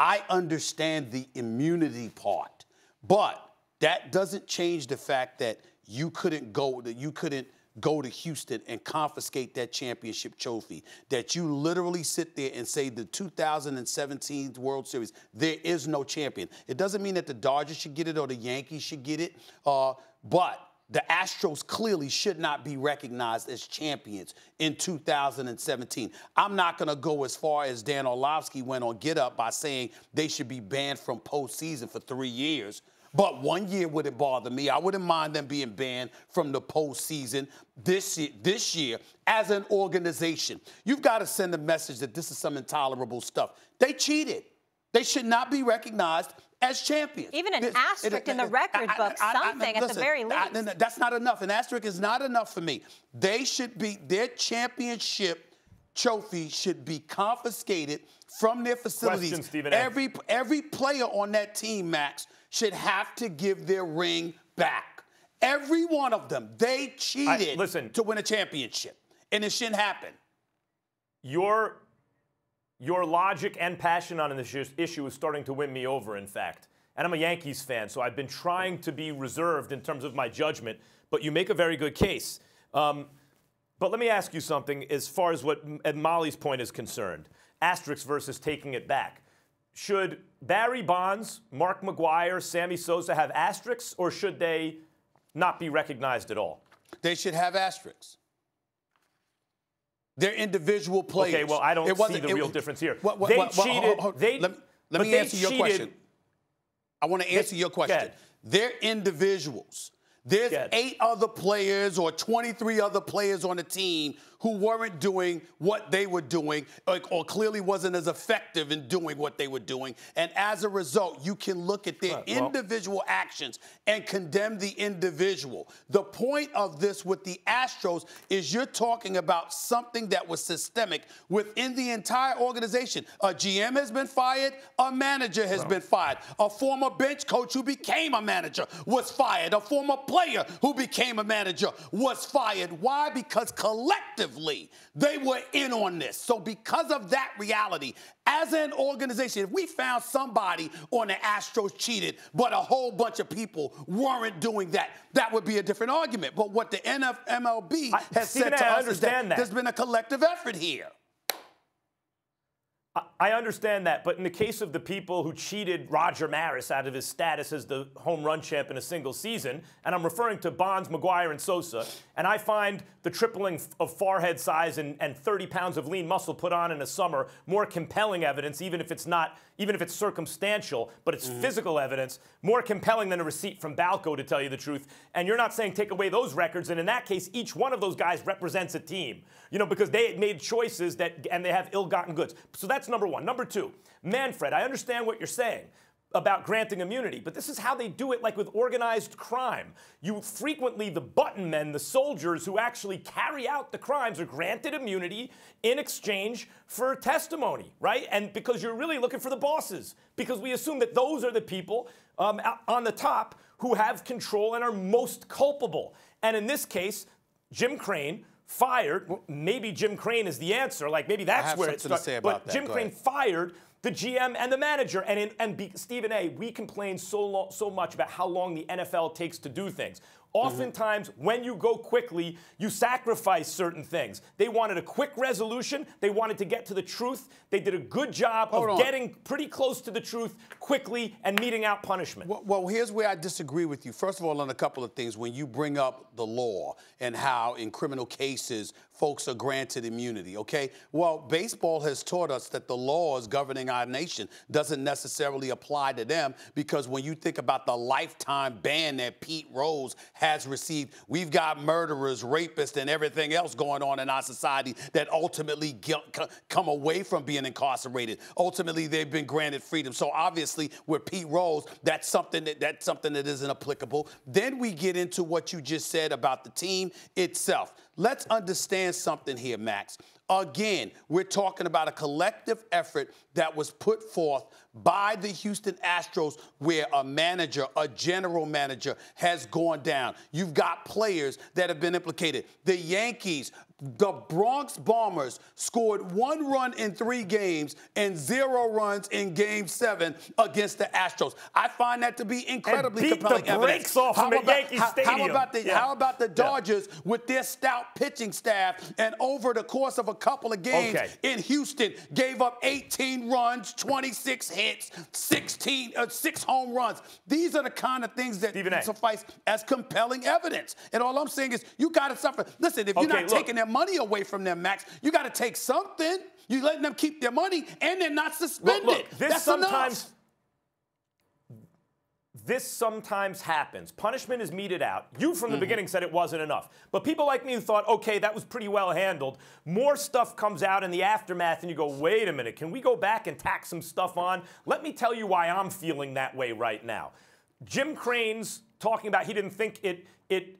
I understand the immunity part, but that doesn't change the fact that you couldn't go to Houston and confiscate that championship trophy, that you literally sit there and say the 2017 World Series, there is no champion. It doesn't mean that the Dodgers should get it or the Yankees should get it, but the Astros clearly should not be recognized as champions in 2017. I'm not going to go as far as Dan Orlovsky went on Get Up by saying they should be banned from postseason for 3 years. But 1 year wouldn't bother me. I wouldn't mind them being banned from the postseason this year as an organization. You've got to send a message that this is some intolerable stuff. They cheated. They should not be recognized as champions. Even an asterisk in the record book, something at the very least. That's not enough. An asterisk is not enough for me. They should be, their championship trophy should be confiscated from their facilities. Question, Stephen A. Every player on that team, Max, should have to give their ring back. Every one of them. They cheated to win a championship, and it shouldn't happen. Your logic and passion on this issue is starting to win me over, in fact. And I'm a Yankees fan, so I've been trying to be reserved in terms of my judgment, but you make a very good case. But let me ask you something as far as what Molly's point is concerned. Asterix versus taking it back. Should Barry Bonds, Mark McGuire, Sammy Sosa have asterisks, or should they not be recognized at all? They should have asterisks. They're individual players. Okay, well, I don't see the real difference here. They cheated. Let me answer your question. I want to answer your question. They're individuals. There's 8 other players or 23 other players on the team who weren't doing what they were doing or clearly wasn't as effective in doing what they were doing. And as a result, you can look at their individual actions and condemn the individual. The point of this with the Astros is you're talking about something that was systemic within the entire organization. A GM has been fired. A manager has been fired. A former bench coach who became a manager was fired. A former player who became a manager was fired. Why? Because collectively they were in on this. So because of that reality, as an organization, if we found somebody on the Astros cheated, but a whole bunch of people weren't doing that, that would be a different argument. But what the MLB has said to us is that there's been a collective effort here. I understand that, but in the case of the people who cheated Roger Maris out of his status as the home run champ in a single season, and I'm referring to Bonds, McGuire, and Sosa, and I find the tripling of forehead size and 30 pounds of lean muscle put on in a summer more compelling evidence, even if it's circumstantial, but it's physical evidence, more compelling than a receipt from Balco, to tell you the truth. And you're not saying take away those records, and in that case, each one of those guys represents a team, you know, because they made choices that, and they have ill-gotten goods. So that's number one. Number two, Manfred, I understand what you're saying about granting immunity, but this is how they do it, like with organized crime. You frequently, the button men, the soldiers who actually carry out the crimes are granted immunity in exchange for testimony, right? And because you're really looking for the bosses, because we assume that those are the people on the top who have control and are most culpable. And in this case, Jim Crane fired, maybe Jim Crane is the answer, like maybe that's where it starts, but Jim Crane fired the GM and the manager. And Stephen A., we complain so much about how long the NFL takes to do things. Oftentimes, when you go quickly, you sacrifice certain things. They wanted a quick resolution. They wanted to get to the truth. They did a good job of getting pretty close to the truth quickly and meting out punishment. Well, here's where I disagree with you. First of all, on a couple of things, when you bring up the law and how in criminal cases folks are granted immunity, okay? Well, baseball has taught us that the laws governing our nation doesn't necessarily apply to them, because when you think about the lifetime ban that Pete Rose has received, we've got murderers, rapists, and everything else going on in our society that ultimately come away from being incarcerated. Ultimately, they've been granted freedom. So obviously, with Pete Rose, that's something that isn't applicable. Then we get into what you just said about the team itself. Let's understand something here, Max. Again, we're talking about a collective effort that was put forth by the Houston Astros, where a manager, a general manager, has gone down. You've got players that have been implicated. The Yankees the Bronx Bombers scored 1 run in 3 games and 0 runs in Game 7 against the Astros. I find that to be incredibly compelling evidence. How about the Dodgers with their stout pitching staff and over the course of a couple of games in Houston gave up 18 runs, 26 hits, 6 home runs. These are the kind of things that suffice as compelling evidence. And all I'm saying is you got to suffer. Listen, if you're not taking their money away from them, Max, you got to take something. You're letting them keep their money, and they're not suspended. Look, this sometimes happens. Punishment is meted out. You, from the beginning, said it wasn't enough. But people like me who thought, okay, that was pretty well handled, more stuff comes out in the aftermath, and you go, wait a minute, can we go back and tack some stuff on? Let me tell you why I'm feeling that way right now. Jim Crane's talking about he didn't think it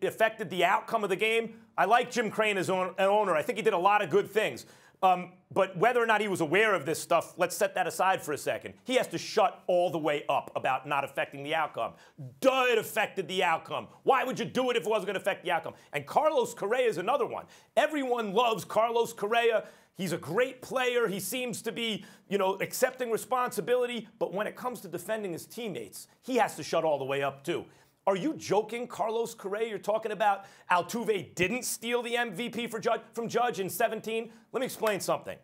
affected the outcome of the game. I like Jim Crane as an owner. I think he did a lot of good things. But whether or not he was aware of this stuff, let's set that aside for a second. He has to shut all the way up about not affecting the outcome. Duh, it affected the outcome. Why would you do it if it wasn't going to affect the outcome? And Carlos Correa is another one. Everyone loves Carlos Correa. He's a great player. He seems to be, you know, accepting responsibility. But when it comes to defending his teammates, he has to shut all the way up, too. Are you joking, Carlos Correa? You're talking about Altuve didn't steal the MVP from Judge in 17? Let me explain something.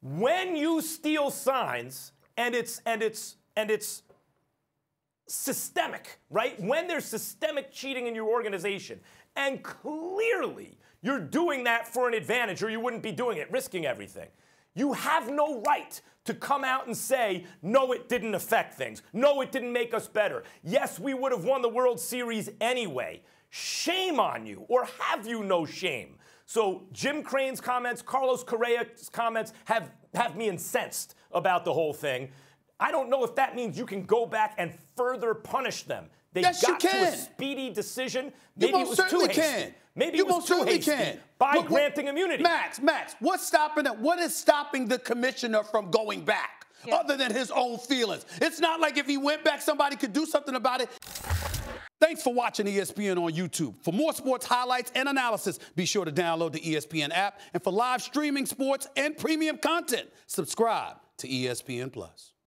When you steal signs, and it's systemic, right? When there's systemic cheating in your organization, and clearly you're doing that for an advantage, or you wouldn't be doing it, risking everything. You have no right to come out and say, no, it didn't affect things. No, it didn't make us better. Yes, we would have won the World Series anyway. Shame on you, or have you no shame? So Jim Crane's comments, Carlos Correa's comments have me incensed about the whole thing. I don't know if that means you can go back and further punish them. They got to a speedy decision. Maybe it was too hasty. Maybe it was too hasty by granting immunity. Max, what is stopping the commissioner from going back other than his own feelings? It's not like if he went back, somebody could do something about it. Thanks for watching ESPN on YouTube. For more sports highlights and analysis, be sure to download the ESPN app. And for live streaming sports and premium content, subscribe to ESPN+.